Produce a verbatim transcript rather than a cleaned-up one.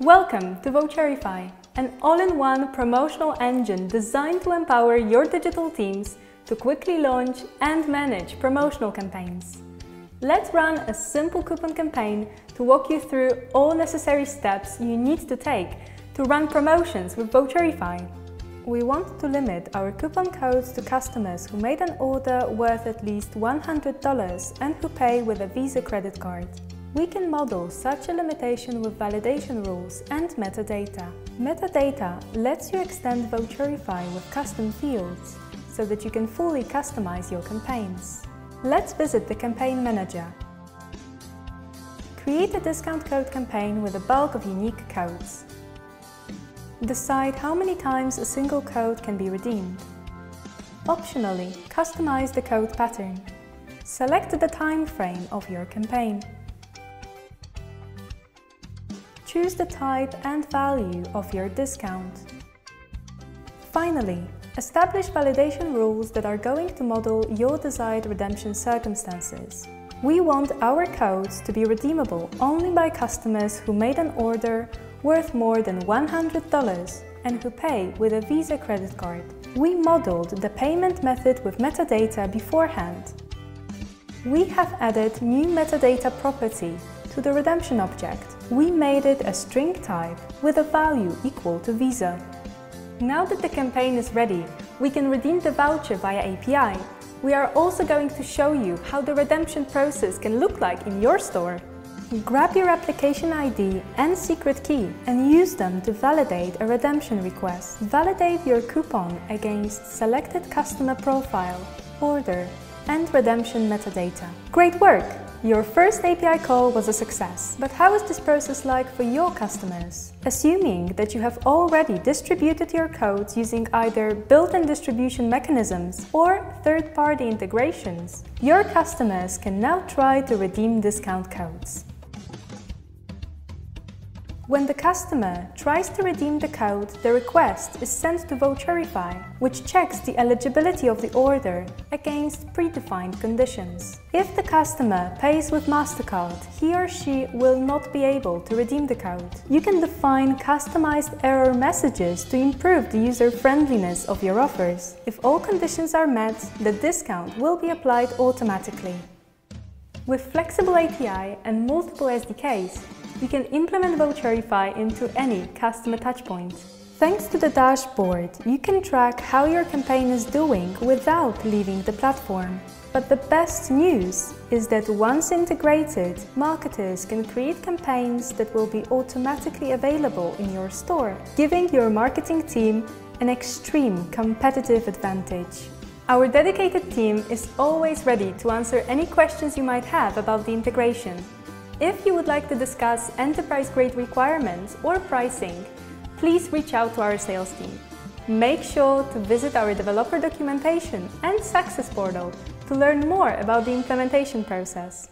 Welcome to Voucherify, an all-in-one promotional engine designed to empower your digital teams to quickly launch and manage promotional campaigns. Let's run a simple coupon campaign to walk you through all necessary steps you need to take to run promotions with Voucherify. We want to limit our coupon codes to customers who made an order worth at least one hundred dollars and who pay with a Visa credit card. We can model such a limitation with validation rules and metadata. Metadata lets you extend Voucherify with custom fields so that you can fully customize your campaigns. Let's visit the campaign manager. Create a discount code campaign with a bulk of unique codes. Decide how many times a single code can be redeemed. Optionally, customize the code pattern. Select the time frame of your campaign. Choose the type and value of your discount. Finally, establish validation rules that are going to model your desired redemption circumstances. We want our codes to be redeemable only by customers who made an order worth more than one hundred dollars and who pay with a Visa credit card. We modeled the payment method with metadata beforehand. We have added new metadata property to the redemption object. We made it a string type with a value equal to Visa. Now that the campaign is ready, we can redeem the voucher via A P I. We are also going to show you how the redemption process can look like in your store. Grab your application I D and secret key and use them to validate a redemption request. Validate your coupon against selected customer profile, order, and redemption metadata. Great work! Your first A P I call was a success, but how is this process like for your customers? Assuming that you have already distributed your codes using either built-in distribution mechanisms or third-party integrations, your customers can now try to redeem discount codes. When the customer tries to redeem the code, the request is sent to Voucherify, which checks the eligibility of the order against predefined conditions. If the customer pays with MasterCard, he or she will not be able to redeem the code. You can define customized error messages to improve the user-friendliness of your offers. If all conditions are met, the discount will be applied automatically. With flexible A P I and multiple S D Ks, you can implement Voucherify into any customer touchpoint. Thanks to the dashboard, you can track how your campaign is doing without leaving the platform. But the best news is that once integrated, marketers can create campaigns that will be automatically available in your store, giving your marketing team an extreme competitive advantage. Our dedicated team is always ready to answer any questions you might have about the integration. If you would like to discuss enterprise-grade requirements or pricing, please reach out to our sales team. Make sure to visit our developer documentation and success portal to learn more about the implementation process.